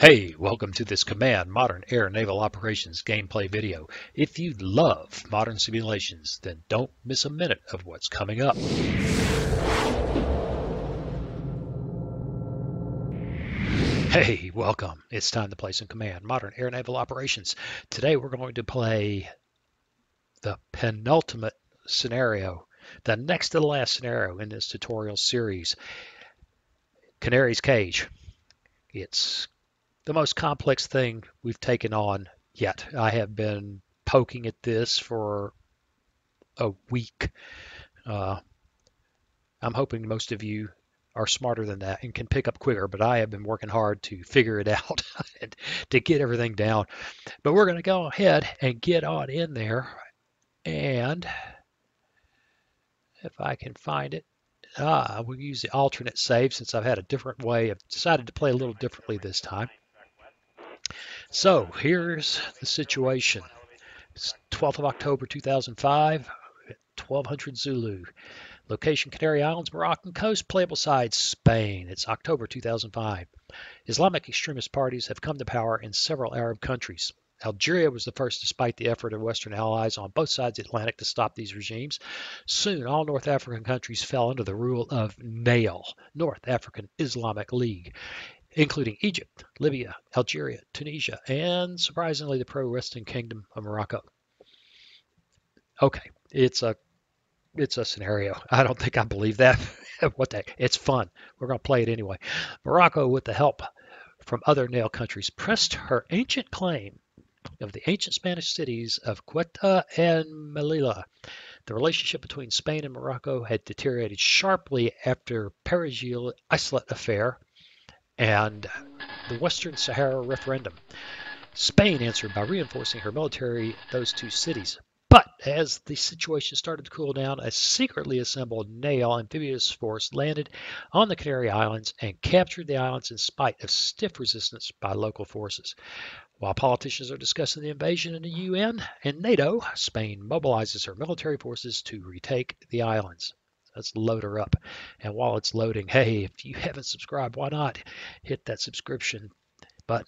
Hey, welcome to this Command Modern Air Naval Operations gameplay video. If you love modern simulations, then don't miss a minute of what's coming up. Hey, welcome. It's time to play some Command Modern Air Naval Operations. Today we're going to play the penultimate scenario, the next to the last scenario in this tutorial series, Canary's Cage. It's the most complex thing we've taken on yet. I have been poking at this for a week. I'm hoping most of you are smarter than that and can pick up quicker, but I have been working hard to figure it out and to get everything down. But we're going to go ahead and get on in there. And if I can find it, we'll use the alternate save since I've had a different way. I've decided to play a little differently this time. So here's the situation. It's 12th of October 2005, 1200 Zulu. Location, Canary Islands, Moroccan coast. Playable side, Spain. It's October 2005. Islamic extremist parties have come to power in several Arab countries. Algeria was the first, despite the effort of Western allies on both sides of the Atlantic to stop these regimes. Soon, all North African countries fell under the rule of NAIL, North African Islamic League, including Egypt, Libya, Algeria, Tunisia, and, surprisingly, the pro-Western Kingdom of Morocco. Okay, it's a scenario. I don't think I believe that. What the heck? It's fun. We're going to play it anyway. Morocco, with the help from other NAIL countries, pressed her ancient claim of the ancient Spanish cities of Ceuta and Melilla. The relationship between Spain and Morocco had deteriorated sharply after Perejil Islot affair and the Western Sahara referendum. Spain answered by reinforcing her military those two cities. But as the situation started to cool down, a secretly assembled NAIL amphibious force landed on the Canary Islands and captured the islands in spite of stiff resistance by local forces. While politicians are discussing the invasion in the UN and NATO, Spain mobilizes her military forces to retake the islands. Let's load her up. And while it's loading, hey, if you haven't subscribed, why not hit that subscription button?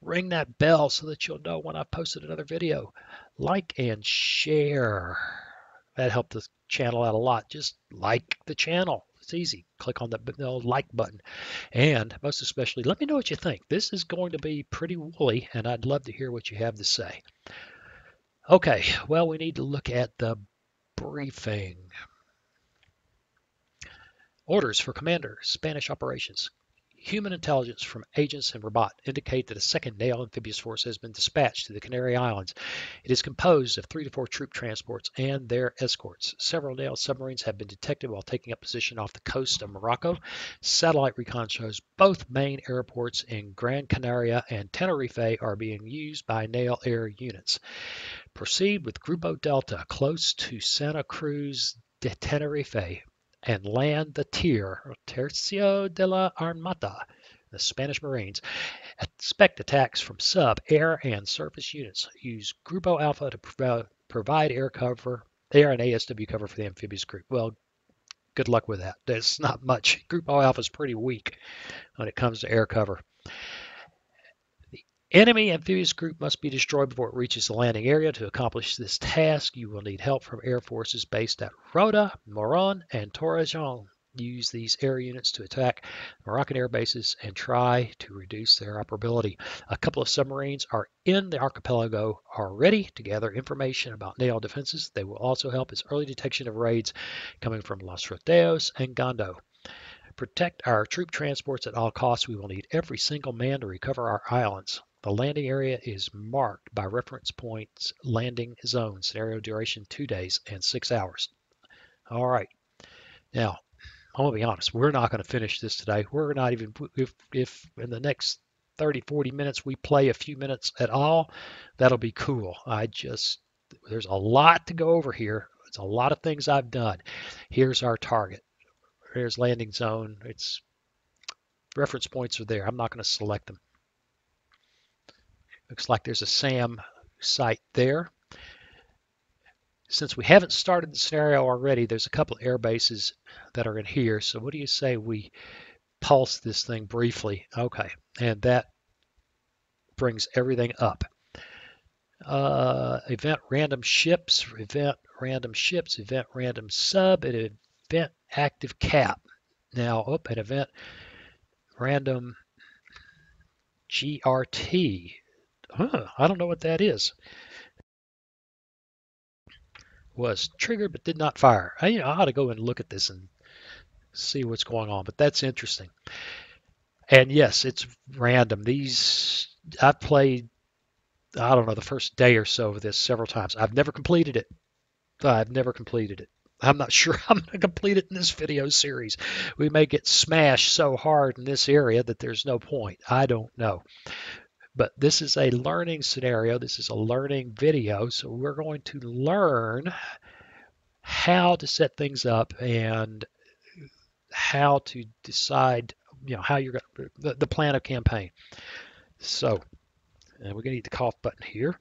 Ring that bell so that you'll know when I've posted another video. Like and share. That helped the channel out a lot. Just like the channel. It's easy. Click on the like button. And most especially, let me know what you think. This is going to be pretty woolly, and I'd love to hear what you have to say. Okay, well, we need to look at the briefing. Orders for Commander, Spanish Operations. Human intelligence from agents in Rabat indicate that a second NAIL amphibious force has been dispatched to the Canary Islands. It is composed of 3 to 4 troop transports and their escorts. Several NAIL submarines have been detected while taking up position off the coast of Morocco. Satellite recon shows both main airports in Gran Canaria and Tenerife are being used by NAIL air units. Proceed with Grupo Delta close to Santa Cruz de Tenerife and land the tier, Tercio de la Armada, the Spanish Marines. Expect attacks from sub, air, and surface units. Use Grupo Alpha to provide air cover, air and ASW cover for the amphibious group. Well, good luck with that. There's not much. Grupo Alpha is pretty weak when it comes to air cover. Enemy amphibious group must be destroyed before it reaches the landing area. To accomplish this task, you will need help from air forces based at Rota, Morón, and Torrejón. Use these air units to attack Moroccan air bases and try to reduce their operability. A couple of submarines are in the archipelago already to gather information about NAIL defenses. They will also help as early detection of raids coming from Los Rodeos and Gondo. Protect our troop transports at all costs. We will need every single man to recover our islands. The landing area is marked by reference points, landing zone, scenario duration 2 days and 6 hours. All right. Now, I'm going to be honest. We're not going to finish this today. We're not even, if in the next 30, 40 minutes we play a few minutes at all, that'll be cool. There's a lot to go over here. It's a lot of things I've done. Here's our target. Here's landing zone. It's reference points are there. I'm not going to select them. Looks like there's a SAM site there. Since we haven't started the scenario already, there's a couple of air bases that are in here. So what do you say we pulse this thing briefly? Okay, and that brings everything up. Event random ships, event random ships, event random sub, and event active cap. Now, an event random GRT. I don't know what that is. Was triggered but did not fire. I ought to go and look at this and see what's going on, but that's interesting. And yes, it's random. These, I've played, I don't know, the first day or so of this several times. I've never completed it. I'm not sure I'm going to complete it in this video series. We may get smashed so hard in this area that there's no point. I don't know. But this is a learning scenario. This is a learning video. So we're going to learn how to set things up and how to decide, you know, how you're going to, the plan of campaign. So, and we're going to hit the cough button here.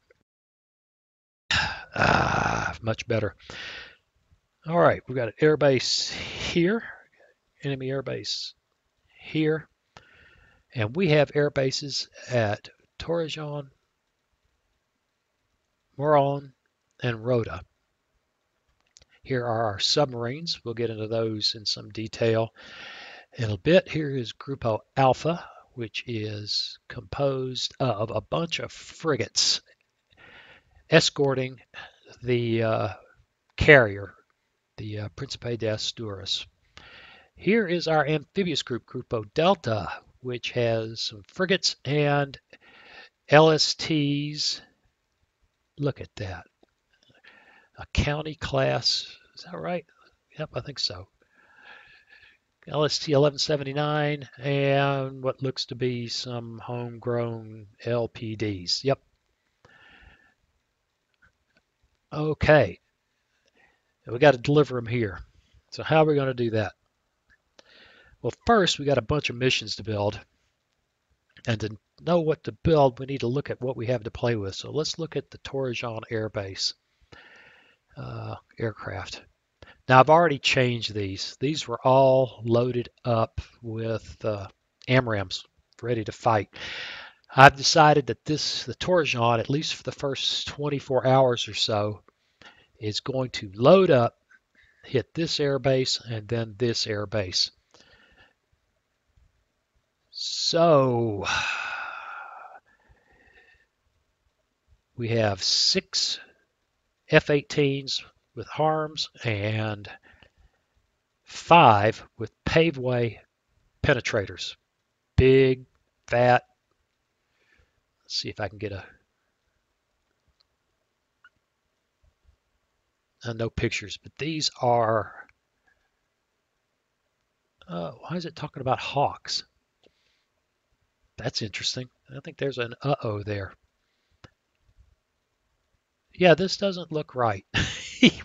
Much better. All right, we've got an air base here, enemy air base here. And we have air bases at Torrejón, Morón, and Rota. Here are our submarines. We'll get into those in some detail in a bit. Here is Grupo Alpha, which is composed of a bunch of frigates escorting the carrier, the Príncipe de Asturias. Here is our amphibious group, Grupo Delta, which has some frigates and LSTs. Look at that. A county class, is that right? Yep, I think so. LST 1179 and what looks to be some homegrown LPDs. Yep. Okay. We got to deliver them here. So how are we going to do that? Well, first, we got a bunch of missions to build. And to know what to build, we need to look at what we have to play with. So let's look at the Torrejón Air Base aircraft. Now, I've already changed these. These were all loaded up with AMRAAMs ready to fight. I've decided that this, the Torrejón, at least for the first 24 hours or so, is going to load up, hit this air base, and then this air base. So, we have 6 F-18s with HARMs and 5 with Paveway penetrators. Big, fat. Let's see if I can get a no pictures, but these are, why is it talking about Hawks? That's interesting. I think there's an uh-oh there. Yeah, this doesn't look right.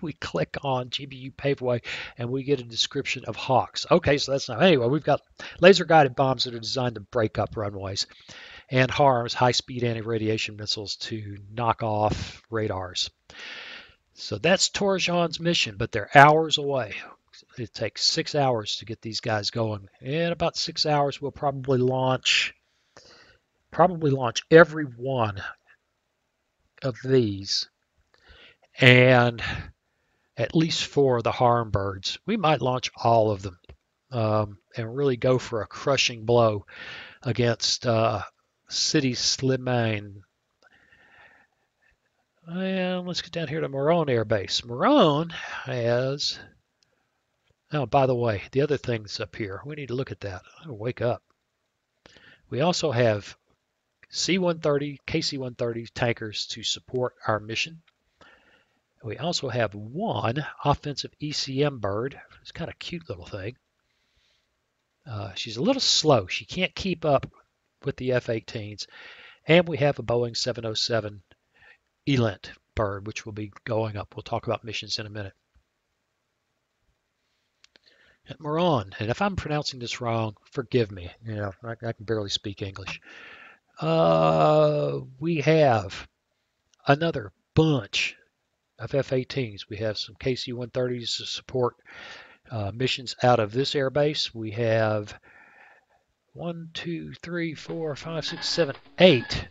We click on GBU Paveway and we get a description of Hawks. Okay, so that's not... Anyway, we've got laser-guided bombs that are designed to break up runways and HARMs, high-speed anti-radiation missiles, to knock off radars. So that's Torrejón's mission, but they're hours away. It takes 6 hours to get these guys going. In about 6 hours, we'll probably launch... every one of these, and at least 4 of the HARM birds. We might launch all of them and really go for a crushing blow against Sidi Slimane. And let's get down here to Morón Air Base. Morón has... Oh, by the way, the other thing's up here. We need to look at that. I'll wake up. We also have C-130, KC-130 tankers to support our mission. We also have 1 offensive ECM bird. It's kind of a cute little thing. She's a little slow. She can't keep up with the F-18s. And we have a Boeing 707 ELINT bird, which will be going up. We'll talk about missions in a minute. At Morón, and if I'm pronouncing this wrong, forgive me. You know, I can barely speak English. We have another bunch of F-18s. We have some KC-130s to support missions out of this airbase. We have 1, 2, 3, 4, 5, 6, 7, 8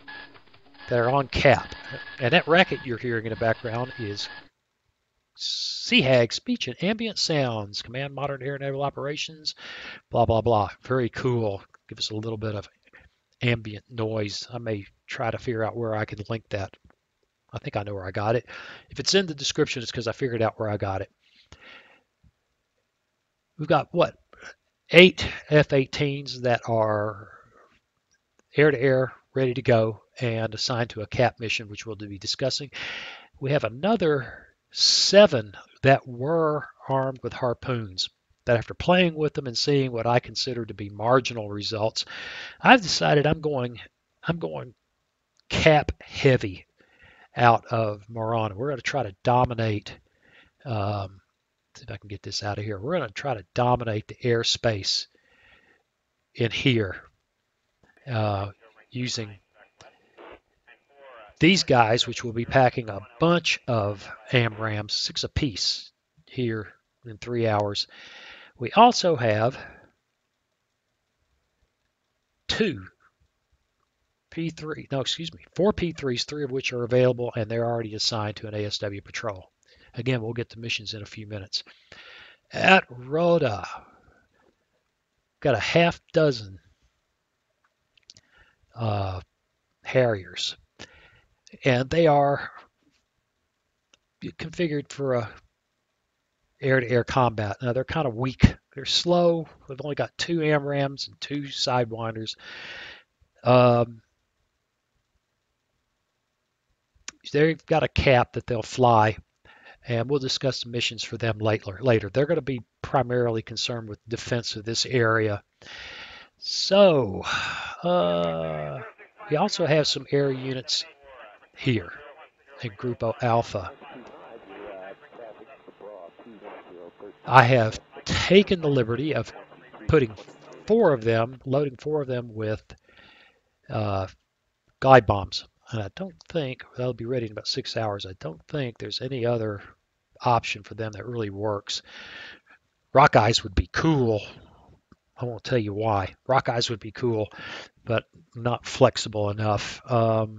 that are on cap. And that racket you're hearing in the background is Sea Hag speech and ambient sounds, Command Modern Air Naval Operations, blah, blah, blah. Very cool. Give us a little bit of ambient noise. I may try to figure out where I can link that. I think I know where I got it. If it's in the description, it's because I figured out where I got it. We've got, what, 8 F-18s that are air-to-air, ready to go, and assigned to a cap mission, which we'll be discussing. We have another 7 that were armed with harpoons, that after playing with them and seeing what I consider to be marginal results, I've decided I'm going cap heavy out of Morón. We're going to try to dominate, see if I can get this out of here. We're going to try to dominate the airspace in here using these guys, which will be packing a bunch of AMRAAMs, 6 apiece here in 3 hours. We also have 4 P3s, 3 of which are available, and they're already assigned to an ASW patrol. Again, we'll get to missions in a few minutes. At Rota, got a half dozen Harriers, and they are configured for a air-to-air combat. Now, they're kind of weak. They're slow. They've only got 2 AMRAAMs and 2 Sidewinders. They've got a cap that they'll fly, and we'll discuss the missions for them later. They're going to be primarily concerned with defense of this area. So, we also have some air units here at Grupo Alpha. I have taken the liberty of putting 4 of them, loading 4 of them with glide bombs. And I don't think, that'll be ready in about 6 hours, I don't think there's any other option for them that really works. Rockeyes would be cool. I won't tell you why. Rockeyes would be cool, but not flexible enough. We're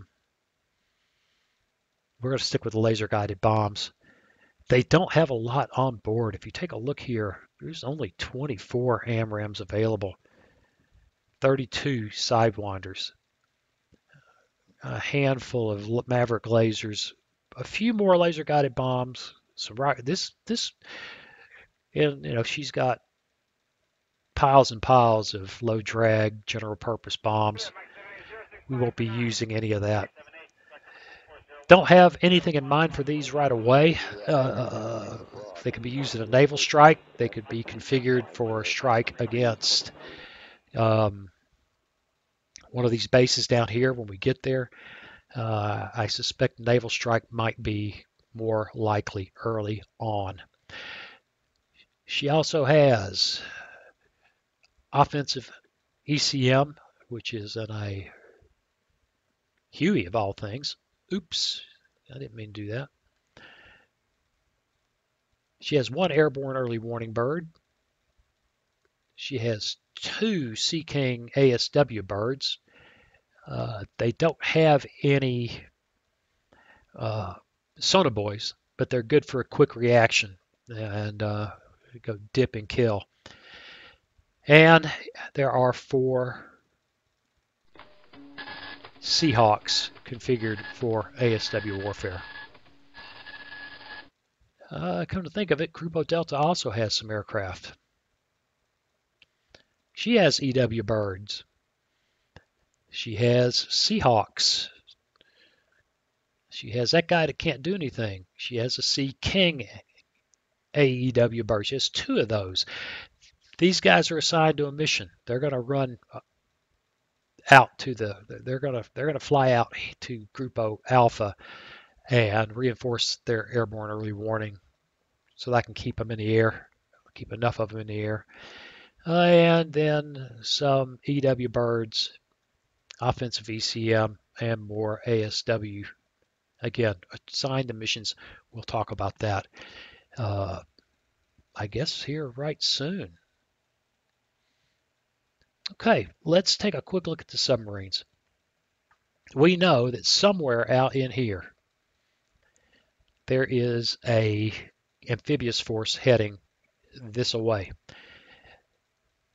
going to stick with the laser-guided bombs. They don't have a lot on board. If you take a look here, there's only 24 AMRAAMs available, 32 Sidewinders, a handful of Maverick lasers, a few more laser-guided bombs. Some rocket. This, and you know, she's got piles and piles of low-drag general-purpose bombs. We won't be using any of that. Don't have anything in mind for these right away. They could be used in a naval strike. They could be configured for a strike against one of these bases down here when we get there. I suspect naval strike might be more likely early on. She also has offensive ECM, which is in a Huey of all things. Oops, I didn't mean to do that. She has 1 airborne early warning bird. She has 2 Sea King ASW birds. They don't have any sonoboys, but they're good for a quick reaction and go dip and kill. And there are 4 Seahawks configured for ASW warfare. Come to think of it, Grupo Delta also has some aircraft. She has EW birds. She has Seahawks. She has that guy that can't do anything. She has a Sea King AEW bird. She has 2 of those. These guys are assigned to a mission. They're going to run out to they're gonna fly out to Grupo Alpha and reinforce their airborne early warning so that I can keep them in the air, keep enough of them in the air. And then some EW birds, offensive ECM, and more ASW. Again, assigned to missions. We'll talk about that, I guess, here right soon. Okay, let's take a quick look at the submarines. we know that somewhere out in here, there is a amphibious force heading this away.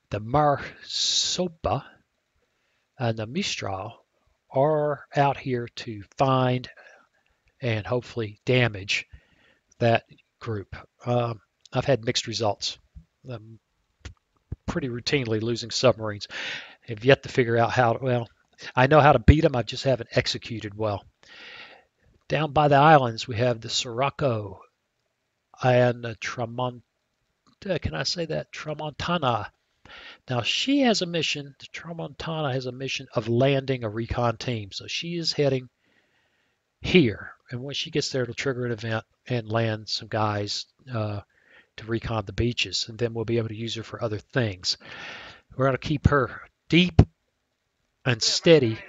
The Marsopa and the Mistral are out here to find and hopefully damage that group. I've had mixed results. I'm pretty routinely losing submarines. I've yet to figure out how to, well, I know how to beat them, I just haven't executed well. Down by the islands, we have the Siroco and the Tramontana. Now, she has a mission, the Tramontana has a mission of landing a recon team. So she is heading here. And when she gets there, it'll trigger an event and land some guys to recon the beaches. And then we'll be able to use her for other things. We're going to keep her deep and steady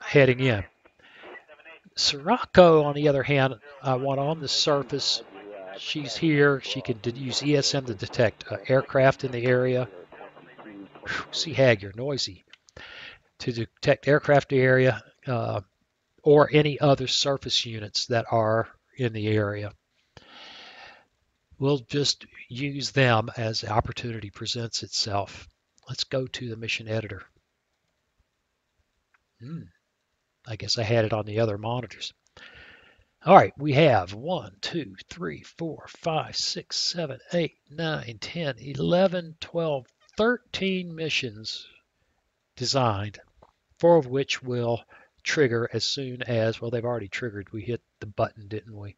heading in. Siroco, on the other hand, I want on the surface. She's here. She can use ESM to detect aircraft in the area. Sea Hag, you're noisy. To detect aircraft in the area or any other surface units that are in the area. We'll just use them as the opportunity presents itself. Let's go to the mission editor. I guess I had it on the other monitors. All right, we have 1, 2, 3, 4, 5, 6, 7, 8, 9, 10, 11, 12, 13 missions designed, 4 of which will trigger as soon as, well, they've already triggered. We hit the button, didn't we?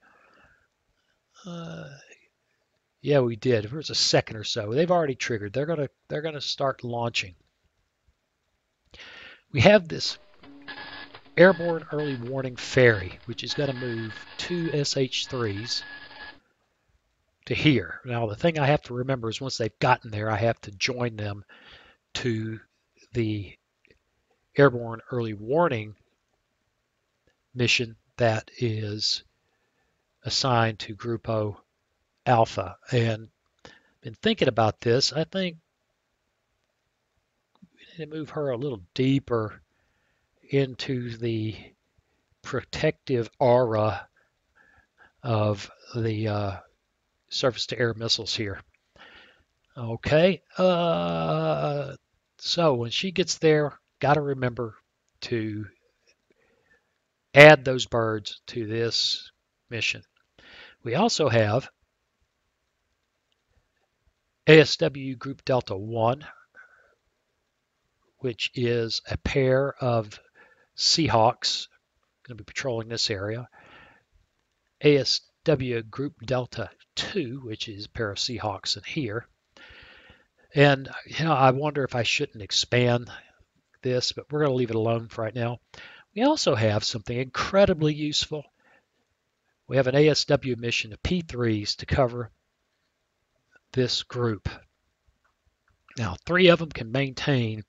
Yeah, we did. It was a second or so. They've already triggered. They're gonna start launching. We have this airborne early warning ferry, which is going to move 2 SH3s to here. Now, the thing I have to remember is once they've gotten there, I have to join them to the airborne early warning mission that is assigned to Grupo Alpha. And I've been thinking about this. I think we need to move her a little deeper into the protective aura of the surface-to-air missiles here. Okay, so when she gets there, got to remember to add those birds to this mission. We also have ASW Group Delta 1, which is a pair of Seahawks, going to be patrolling this area. ASW Group Delta 2, which is a pair of Seahawks in here. And, you know, I wonder if I shouldn't expand this, but we're going to leave it alone for right now. We also have something incredibly useful. We have an ASW mission of P3s to cover this group. Now, 3 of them can maintain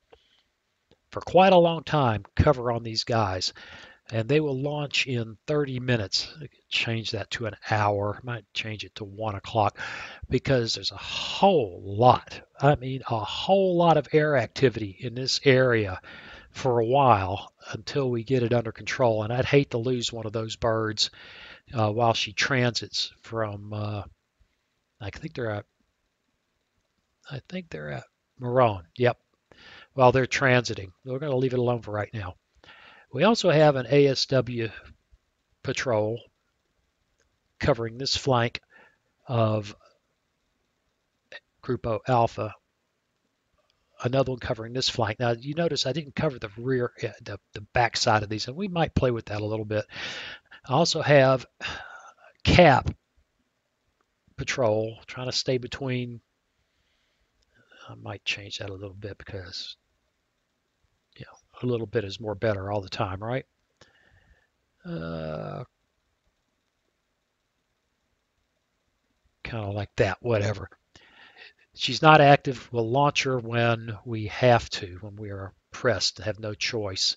for quite a long time cover on these guys, and they will launch in 30 minutes. I could change that to an hour. I might change it to 1 o'clock, because there's a whole lot, I mean a whole lot of air activity in this area for a while until we get it under control, and I'd hate to lose one of those birds while she transits from I think they're at Morón. Yep. While they're transiting. We're going to leave it alone for right now. We also have an ASW patrol covering this flank of Grupo Alpha. Another one covering this flank. Now, you notice I didn't cover the rear, the back side of these, and we might play with that a little bit. I also have Cap patrol trying to stay between. I might change that a little bit, because, you know, a little bit is more better all the time, right? Kind of like that, whatever. She's not active. We'll launch her when we have to, when we are pressed to have no choice.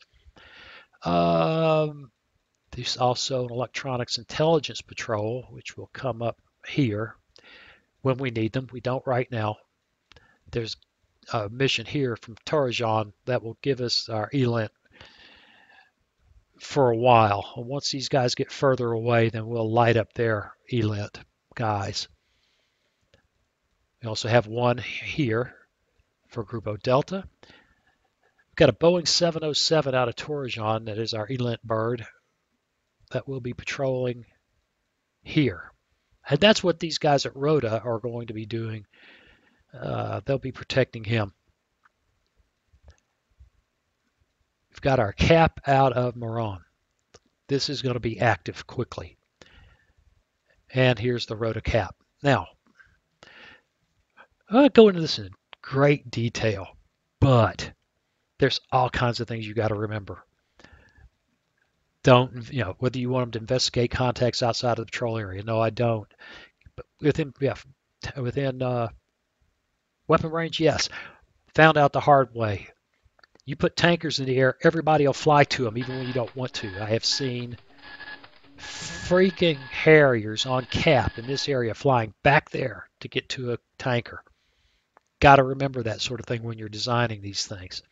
There's also an electronics intelligence patrol, which will come up here when we need them. We don't right now. There's a mission here from Torrejón that will give us our ELINT for a while. Once these guys get further away, then we'll light up their ELINT guys. We also have one here for Grupo Delta. We've got a Boeing 707 out of Torrejón that is our ELINT bird that will be patrolling here. And that's what these guys at Rota are going to be doing. They'll be protecting him. We've got our cap out of Morón. This is going to be active quickly. And here's the Rota cap. Now, I'll go into this in great detail, but there's all kinds of things you got to remember. Don't, you know, whether you want them to investigate contacts outside of the patrol area. No, I don't. But within, yeah, within weapon range, yes. Found out the hard way. You put tankers in the air, everybody will fly to them, even when you don't want to. I have seen freaking Harriers on cap in this area flying back there to get to a tanker. Got to remember that sort of thing when you're designing these things.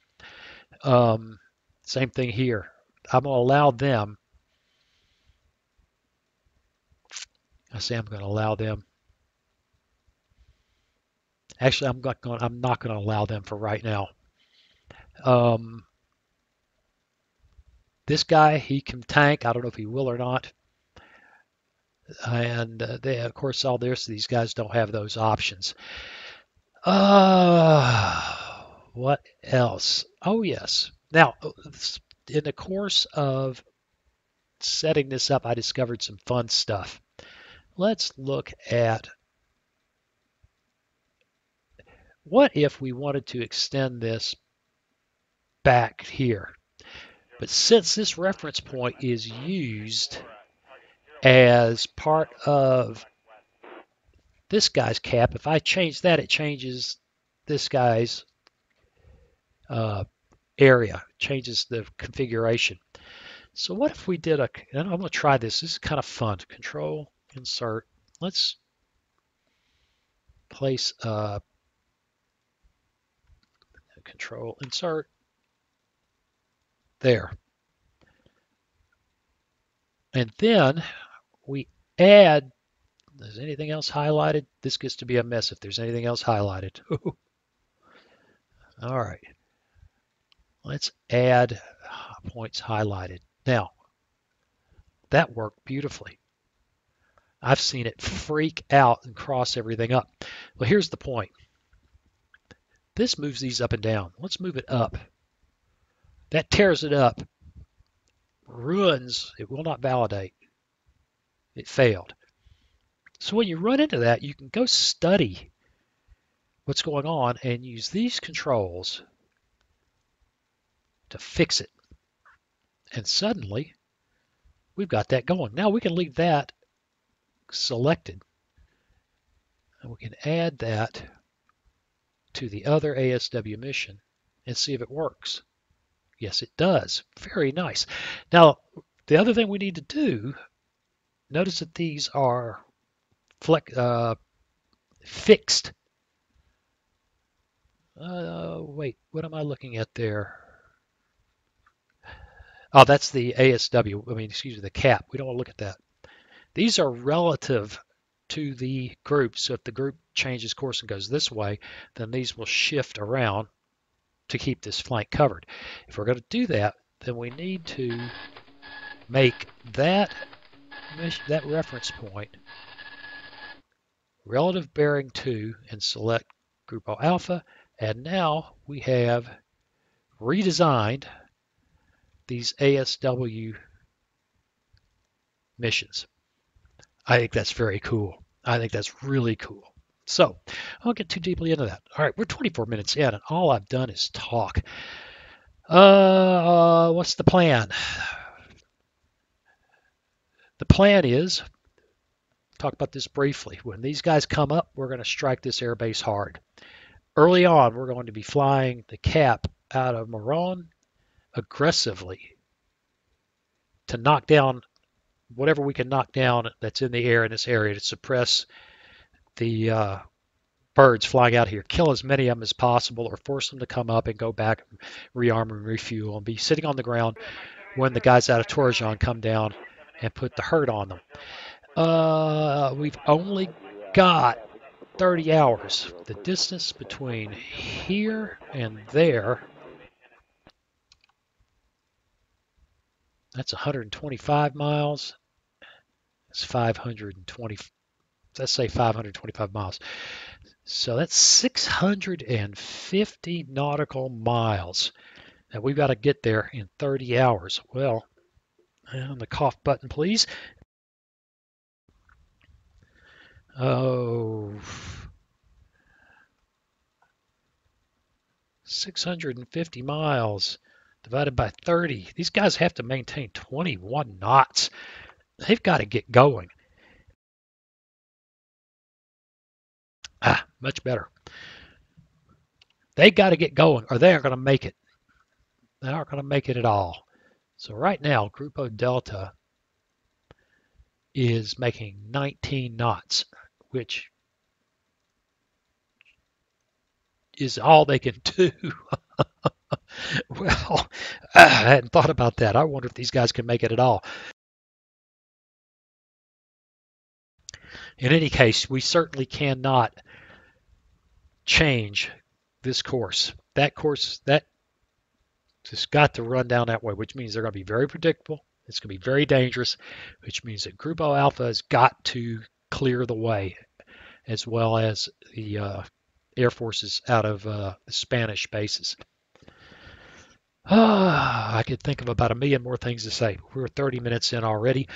Same thing here. I'm going to allow them. Actually, I'm not going to allow them for right now. This guy, he can tank. I don't know if he will or not. And they, of course, all this. These guys don't have those options. What else? Oh yes. Now, in the course of setting this up, I discovered some fun stuff. Let's look at what if we wanted to extend this back here. But since this reference point is used as part of this guy's cap, if I change that, it changes this guy's area, changes the configuration. So what if we did a, and I'm going to try this. This is kind of fun. Control, insert. Let's place control, insert. There. And then we add, is anything else highlighted? This gets to be a mess if there's anything else highlighted. All right. Let's add points highlighted. Now, that worked beautifully. I've seen it freak out and cross everything up. Well, here's the point. This moves these up and down. Let's move it up. That tears it up, ruins, it will not validate. It failed. So when you run into that, you can go study what's going on and use these controls to fix it. And suddenly, we've got that going. Now we can leave that selected. And we can add that to the other ASW mission and see if it works. Yes, it does. Very nice. Now, the other thing we need to do, notice that these are fixed. Wait, what am I looking at there? Oh, that's the ASW. I mean, excuse me, the cap. We don't want to look at that. These are relative to the group. So if the group changes course and goes this way, then these will shift around to keep this flank covered. If we're going to do that, then we need to make that reference point relative bearing to and select Grupo Alpha. And now we have redesigned these ASW missions. I think that's very cool. I think that's really cool. So, I won't get too deeply into that. All right, we're 24 minutes in, and all I've done is talk. What's the plan? The plan is, talk about this briefly. When these guys come up, we're going to strike this airbase hard. Early on, we're going to be flying the cap out of Morón aggressively to knock down whatever we can knock down that's in the air in this area to suppress the birds flying out here. Kill as many of them as possible or force them to come up and go back, rearm and refuel and be sitting on the ground when the guys out of Torrejón come down and put the hurt on them. We've only got 30 hours. The distance between here and there, that's 125 miles. It's 520, let's say 525 miles. So that's 650 nautical miles. Now we've got to get there in 30 hours. Well, on the cough button, please. Oh, 650 miles divided by 30. These guys have to maintain 21 knots. They've got to get going. Ah, much better. They got to get going or they aren't going to make it. They aren't going to make it at all. So right now, Grupo Delta is making 19 knots, which is all they can do. Well, I hadn't thought about that. I wonder if these guys can make it at all. In any case, we certainly cannot change this course. That course, that just got to run down that way, which means they're going to be very predictable. It's going to be very dangerous, which means that Grupo Alpha has got to clear the way, as well as the air forces out of the Spanish bases. I could think of about a million more things to say. We're 30 minutes in already,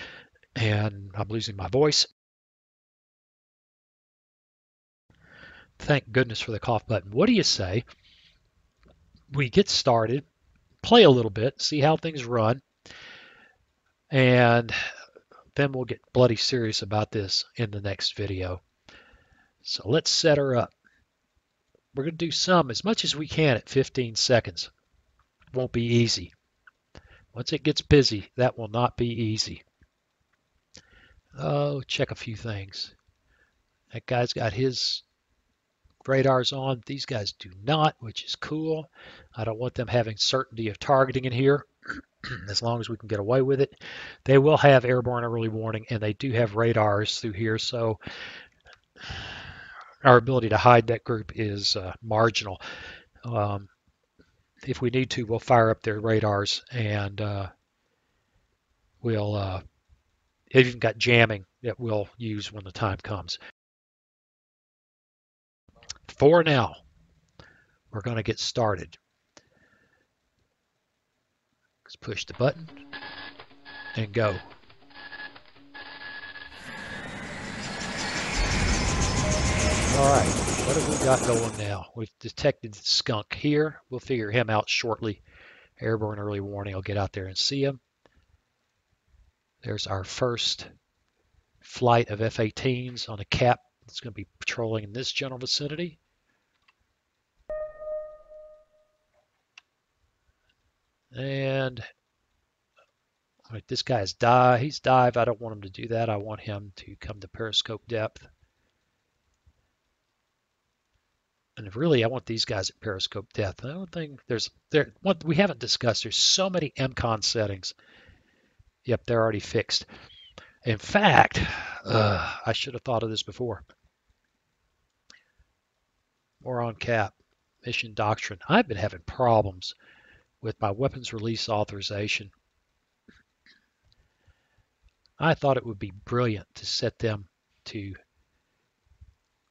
and I'm losing my voice. Thank goodness for the cough button. What do you say we get started, play a little bit, see how things run, and then we'll get bloody serious about this in the next video. So let's set her up. We're going to do some as much as we can at 15 seconds. Won't be easy. Once it gets busy, that will not be easy. Oh, check a few things. That guy's got his radars on. These guys do not, which is cool. I don't want them having certainty of targeting in here. As long as we can get away with it. They will have airborne early warning, and they do have radars through here, so our ability to hide that group is marginal. If we need to, we'll fire up their radars, and we'll they've even got jamming that we'll use when the time comes. For now, we're going to get started. Let's push the button and go. All right, what have we got going now? We've detected the skunk here. We'll figure him out shortly. Airborne early warning. I'll get out there and see him. There's our first flight of F-18s on a cap. It's going to be patrolling in this general vicinity. And all right, this guy's dive. He's dive. I don't want him to do that. I want him to come to periscope depth. And really, I want these guys at periscope depth. I don't think there's one we haven't discussed. There's so many MCON settings. Yep, they're already fixed. In fact, I should have thought of this before. Moron cap, mission doctrine. I've been having problems with my weapons release authorization. I thought it would be brilliant to set them to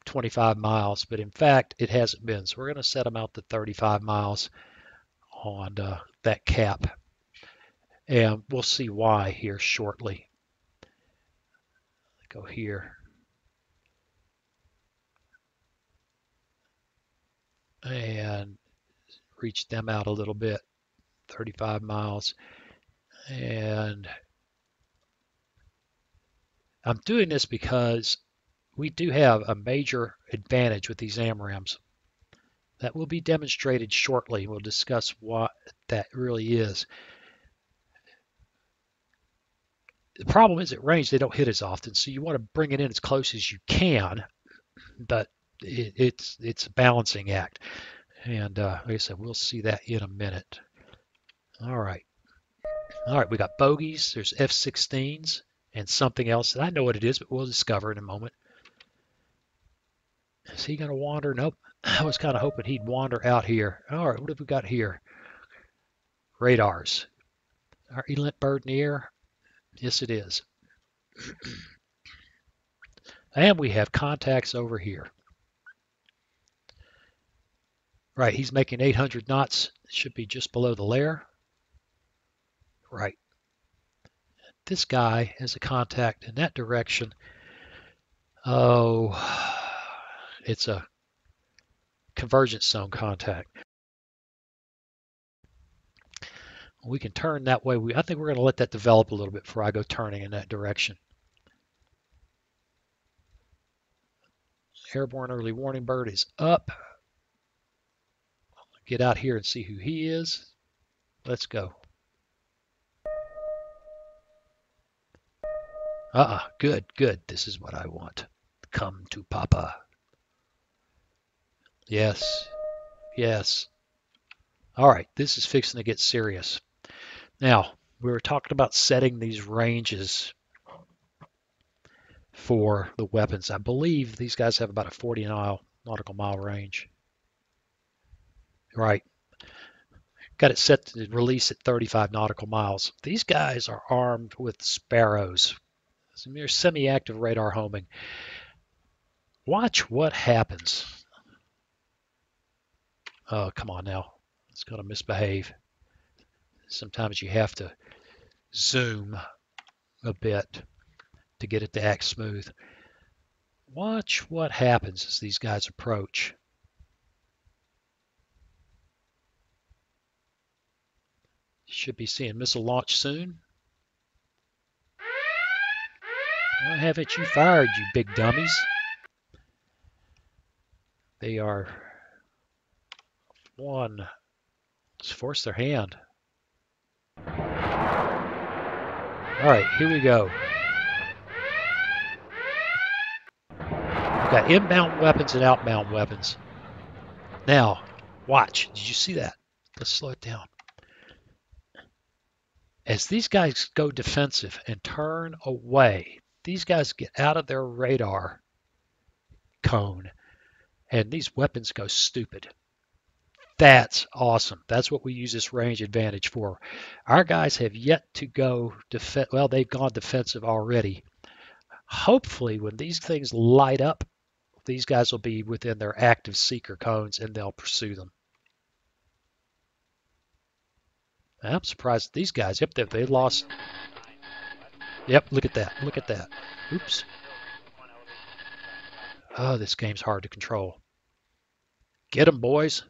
25 miles, but in fact it hasn't been, so we're going to set them out to 35 miles on that cap, and we'll see why here shortly. Go here and reach them out a little bit, 35 miles, and I'm doing this because we do have a major advantage with these AMRAAMs. That will be demonstrated shortly. We'll discuss what that really is. The problem is at range, they don't hit as often, so you want to bring it in as close as you can, but it's a balancing act. And like I said, we'll see that in a minute. All right. All right, we got bogies, there's F-16s, and something else that I know what it is, but we'll discover in a moment. Is he going to wander? Nope. I was kind of hoping he'd wander out here. All right, what have we got here? Radars. Our ELINT bird in the air? Yes, it is. And we have contacts over here. Right, he's making 800 knots. It should be just below the lair. Right. This guy has a contact in that direction. Oh, it's a convergence zone contact. We can turn that way. I think we're going to let that develop a little bit before I go turning in that direction. Airborne early warning bird is up. Get out here and see who he is. Let's go. Good, good. This is what I want. Come to Papa. Yes, yes. All right, this is fixing to get serious. Now, we were talking about setting these ranges for the weapons. I believe these guys have about a 40 nautical mile range. Right. Got it set to release at 35 nautical miles. These guys are armed with Sparrows. It's a mere semi-active radar homing. Watch what happens. Oh, come on now. It's going to misbehave. Sometimes you have to zoom a bit to get it to act smooth. Watch what happens as these guys approach. Should be seeing missile launch soon. Why haven't you fired, you big dummies? They are... One. Let's force their hand. Alright, here we go. We've got inbound weapons and outbound weapons. Now, watch. Did you see that? Let's slow it down. As these guys go defensive and turn away, these guys get out of their radar cone, and these weapons go stupid. That's awesome. That's what we use this range advantage for. Our guys have yet to go defensive. Well, they've gone defensive already. Hopefully, when these things light up, these guys will be within their active seeker cones, and they'll pursue them. I'm surprised these guys. Yep, they lost. Yep, look at that. Look at that. Oops. Oh, this game's hard to control. Get them, boys.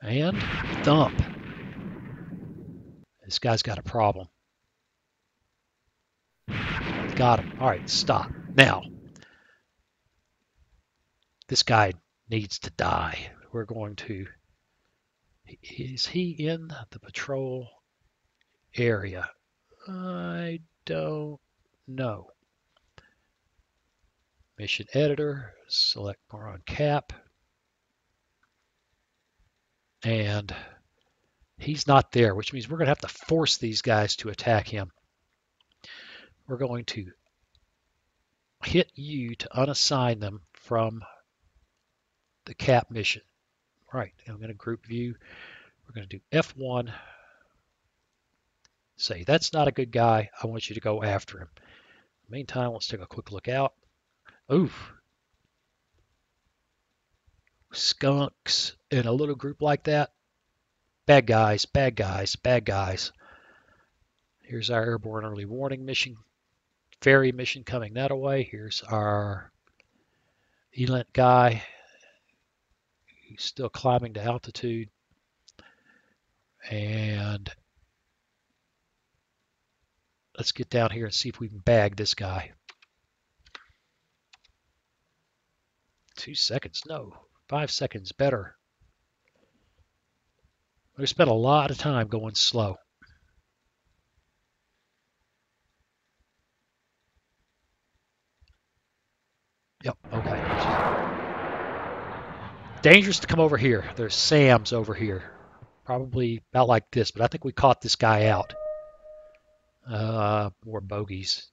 And thump. This guy's got a problem. Got him. All right, stop. Now, this guy needs to die. We're going to... Is he in the patrol area? I don't know. Mission editor, select Morón cap. And he's not there, which means we're going to have to force these guys to attack him. We're going to hit you to unassign them from the cap mission. Right, I'm going to group view. We're going to do F1. Say, that's not a good guy. I want you to go after him. In the meantime, let's take a quick look out. Oof. Skunks in a little group like that. Bad guys, bad guys, bad guys. Here's our airborne early warning mission. Ferry mission coming that away. Here's our ELINT guy. He's still climbing to altitude. And let's get down here and see if we can bag this guy. 2 seconds. No. 5 seconds. Better. We spent a lot of time going slow. Yep. Okay. dangerous to come over here. There's Sam's over here. Probably about like this, but I think we caught this guy out. More bogeys.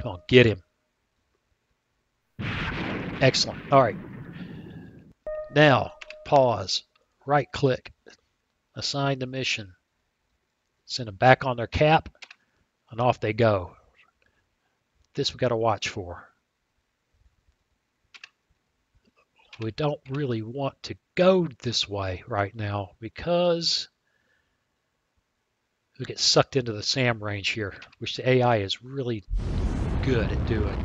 Come on, get him. Excellent. All right. Now, pause. Right click. Assign the mission. Send them back on their cap, and off they go. This we've got to watch for. We don't really want to go this way right now because we get sucked into the SAM range here, which the AI is really good at doing.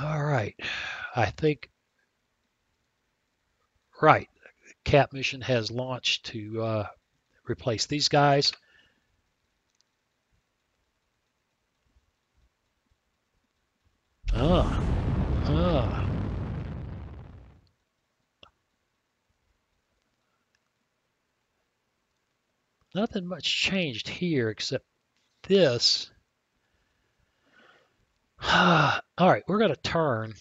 All right, I think, right, CAP mission has launched to replace these guys. Nothing much changed here except this. All right, we're going to turn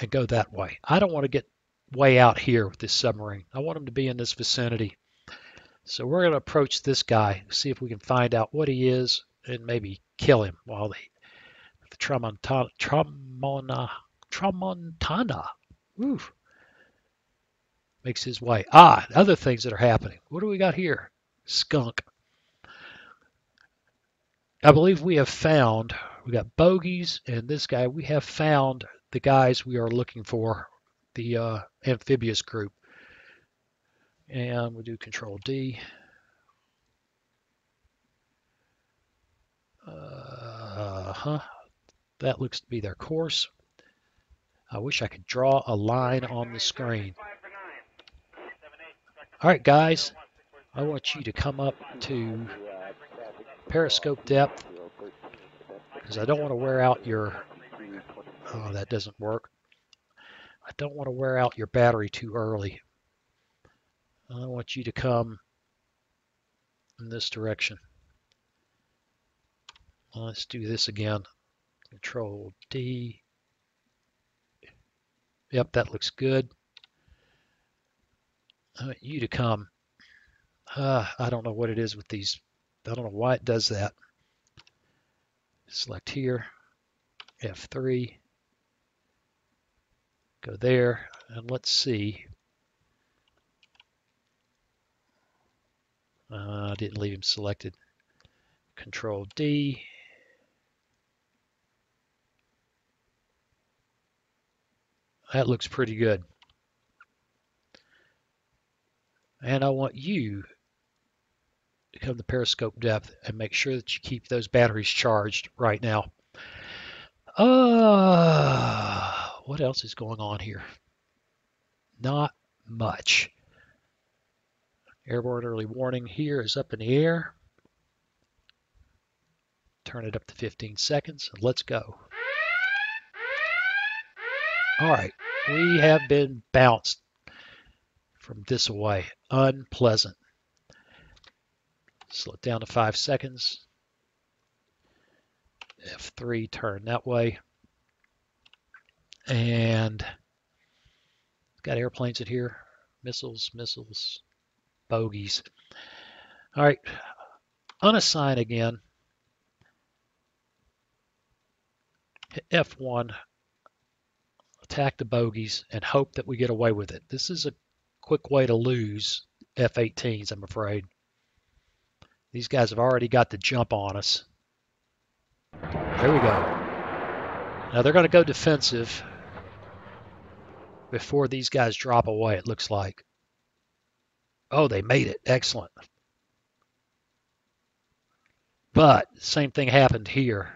and go that way. I don't want to get way out here with this submarine. I want him to be in this vicinity. So we're going to approach this guy, see if we can find out what he is, and maybe kill him while the Tramontana makes his way. Other things that are happening. What do we got here? Skunk. I believe we have found, we got bogeys and this guy, we have found the guys we are looking for, the amphibious group. And we do Control D. That looks to be their course. I wish I could draw a line on the screen. All right, guys, I want you to come up to periscope depth because I don't want to wear out your that doesn't work. I don't want to wear out your battery too early. I want you to come in this direction. Let's do this again. Control D. Yep, that looks good. I want you to come. I don't know what it is with these. I don't know why it does that. Select here, F3, go there, and let's see. I didn't leave him selected. Control D. That looks pretty good. And I want you to come to periscope depth and make sure that you keep those batteries charged right now. What else is going on here? Not much. Airborne early warning here is up in the air. Turn it up to 15 seconds and let's go. All right, we have been bounced from this away. Unpleasant. Slow it down to 5 seconds. F3, turn that way. And got airplanes in here. Missiles, bogeys. All right, unassign again. Hit F1, attack the bogeys, and hope that we get away with it. This is a quick way to lose F-18s, I'm afraid. These guys have already got the jump on us. There we go. Now they're going to go defensive before these guys drop away, it looks like. Oh, they made it. Excellent. But same thing happened here.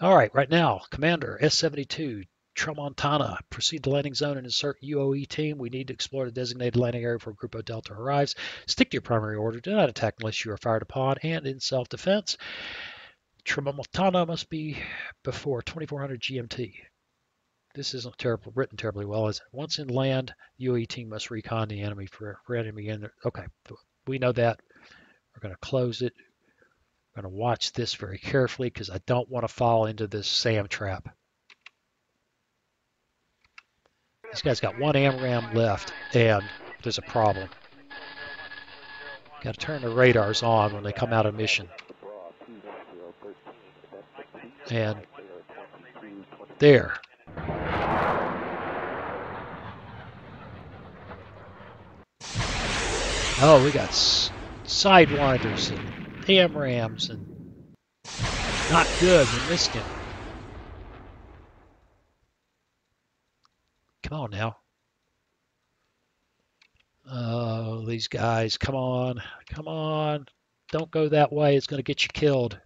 All right, right now, Commander, S-72, Tramontana, proceed to landing zone and insert UOE team. We need to explore the designated landing area before Grupo Delta arrives. Stick to your primary order. Do not attack unless you are fired upon and in self-defense. Tramontana must be before 2400 GMT. This isn't terrible, written terribly well, is it? Once in land, UOE team must recon the enemy for enemy in there. Okay, we know that. We're going to close it. We're going to watch this very carefully because I don't want to fall into this SAM trap. This guy's got one AMRAAM left, and there's a problem. Got to turn the radars on when they come out of mission. And there. Oh, we got Sidewinders and AMRAAMs, and not good, we missed him. Come on now. These guys, come on, come on. Don't go that way, it's gonna get you killed.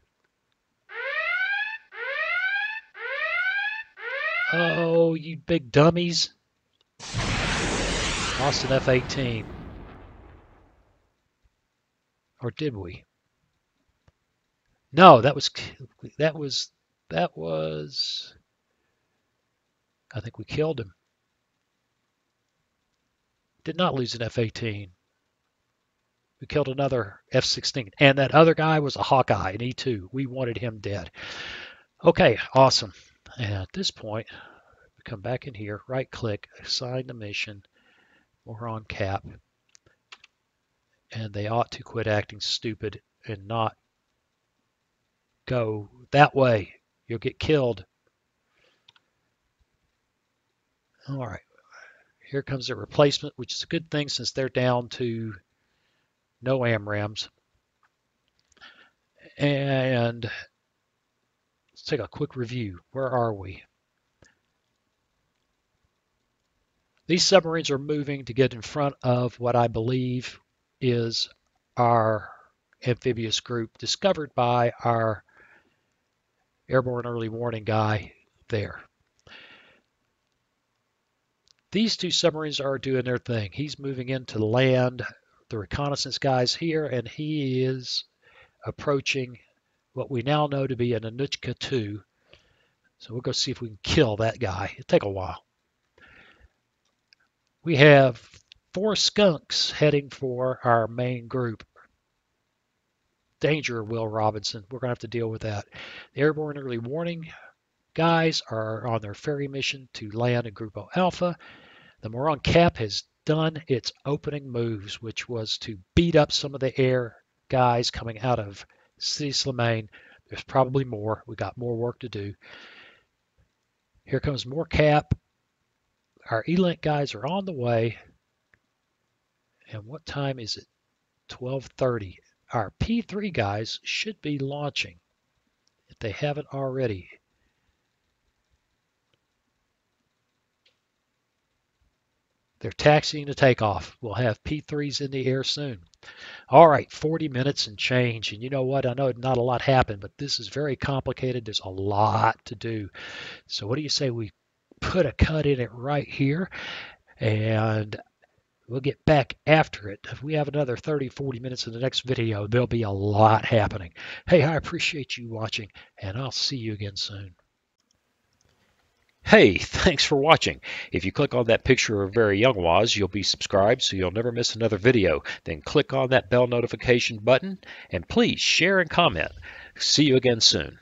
Oh, you big dummies. Lost an F-18. Or did we? No, that was I think we killed him. Did not lose an F-18. We killed another F-16. And that other guy was a Hawkeye, an E-2. We wanted him dead. Okay, awesome. And at this point, we come back in here, right-click, assign the mission, Moron Cap, and they ought to quit acting stupid and not go that way. You'll get killed. All right. Here comes a replacement, which is a good thing since they're down to no AMRAAMs. And let's take a quick review. Where are we? These submarines are moving to get in front of what I believe is our amphibious group discovered by our airborne early warning guy there. These two submarines are doing their thing. He's moving into land. The reconnaissance guy's here, and he is approaching what we now know to be an Anuchka 2. So we'll go see if we can kill that guy. It'll take a while. We have four Skunks heading for our main group. Danger, Will Robinson. We're going to have to deal with that. The airborne early warning guys are on their ferry mission to land at Grupo Alpha. The Moron Cap has done its opening moves, which was to beat up some of the air guys coming out of Sidi Slimane. There's probably more. We got more work to do. Here comes more Cap. Our ELINT guys are on the way. And what time is it? 12:30. Our P3 guys should be launching if they haven't already. They're taxiing to takeoff. We'll have P3s in the air soon. All right, 40 minutes and change. And you know what? I know not a lot happened, but this is very complicated. There's a lot to do. So what do you say we put a cut in it right here? And we'll get back after it. If we have another 30, 40 minutes in the next video, there'll be a lot happening. Hey, I appreciate you watching, and I'll see you again soon. Hey, thanks for watching. If you click on that picture of Very Young Waz, you'll be subscribed so you'll never miss another video. Then click on that bell notification button and please share and comment. See you again soon.